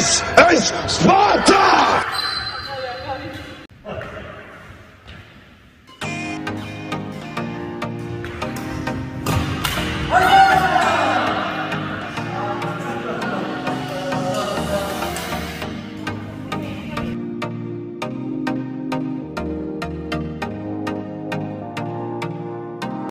This is Sparta!